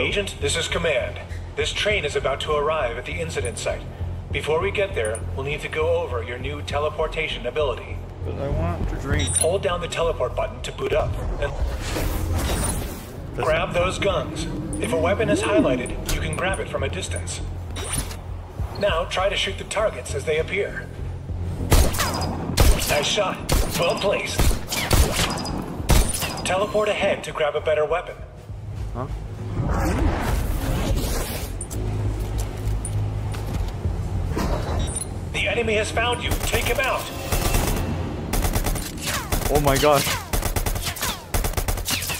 Agent, this is Command. This train is about to arrive at the incident site. Before we get there, we'll need to go over your new teleportation ability. But I want to drink. Hold down the teleport button to boot up, and grab those guns. If a weapon is highlighted, you can grab it from a distance. Now try to shoot the targets as they appear. Nice shot. Well placed. Teleport ahead to grab a better weapon. Huh? The enemy has found you. Take him out. Oh my gosh.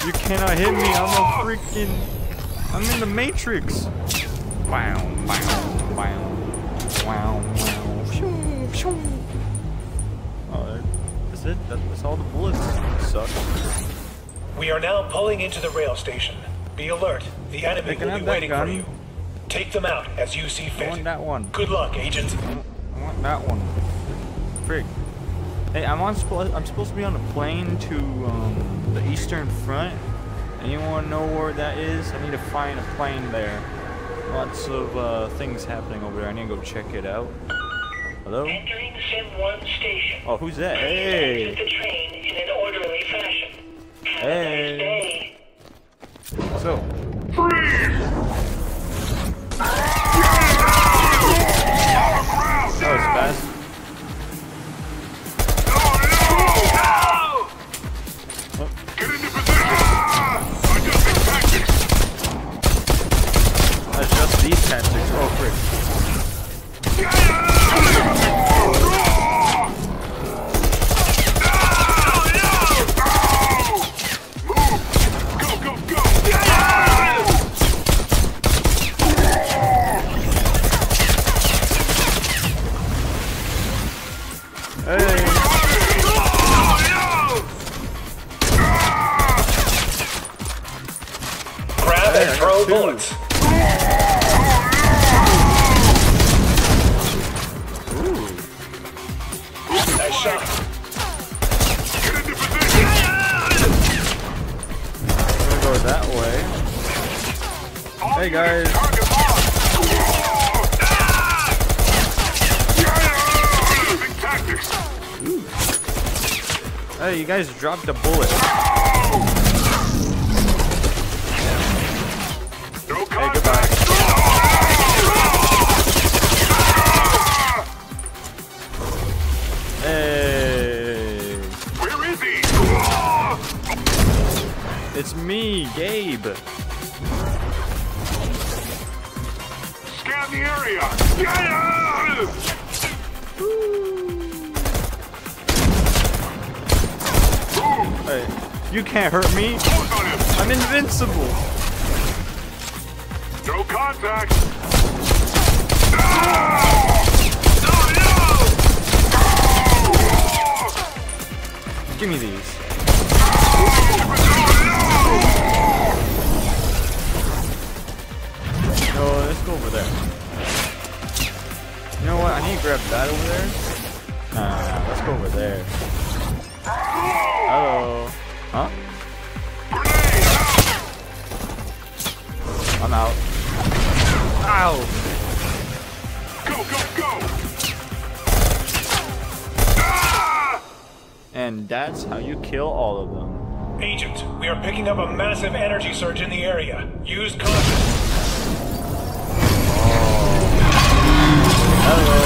You cannot hit me. I'm in the Matrix. Wow, wow, wow. Wow, wow. Phew, phew. Oh, that's it? That's all the bullets. Suck. We are now pulling into the rail station. Be alert. The enemy will be waiting for you. Take them out as you see fit. I want that one. Good luck, Agent. I want that one. Frig. Hey, I'm supposed to be on a plane to the Eastern Front. Anyone know where that is? I need to find a plane there. Lots of things happening over there. I need to go check it out. Hello? Entering Sim 1 station. Oh, who's that? Hey! Exit the train in an orderly fashion. Hey! So. Freeze! That was fast. Adjust these tactics. Oh, frick. Move! Go, go, go! Hey! Grab and throw bullets. Hey guys! Ooh. Hey, you guys dropped a bullet. Hey, goodbye. Hey! Where is he? It's me, Gabe. The area. Yeah! Hey, you can't hurt me. I'm invincible. No contact. No! No, no! Give me these. No, let's go over there. You know what? I need to grab that over there. Nah, let's go over there. Hello. Huh? I'm out. Ow! Go, go, go! And that's how you kill all of them. Agent, we are picking up a massive energy surge in the area. Use caution. Hello.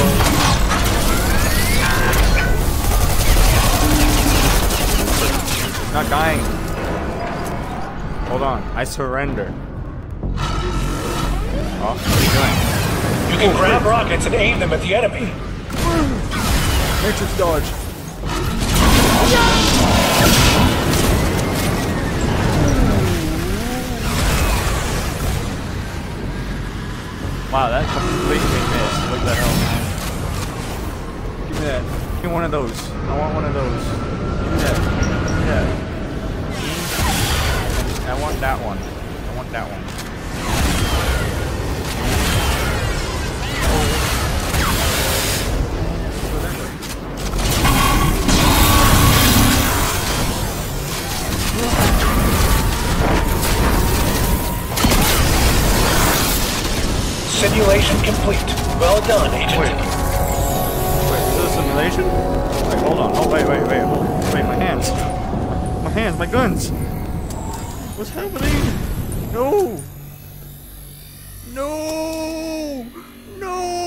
Not dying. Hold on, I surrender. Oh, what are you doing? You can grab rockets and aim them at the enemy. Matrix dodge. Wow, that completely missed. Look at that helmet. Give me that. Give me one of those. I want one of those. Give me that. Give me that. I want that one. I want that one. Simulation complete. Well done, Agent. Wait, is this a simulation? Wait, hold on. Oh, wait. Hold on. Wait, my hands. My hands, my guns. What's happening? No! No! No!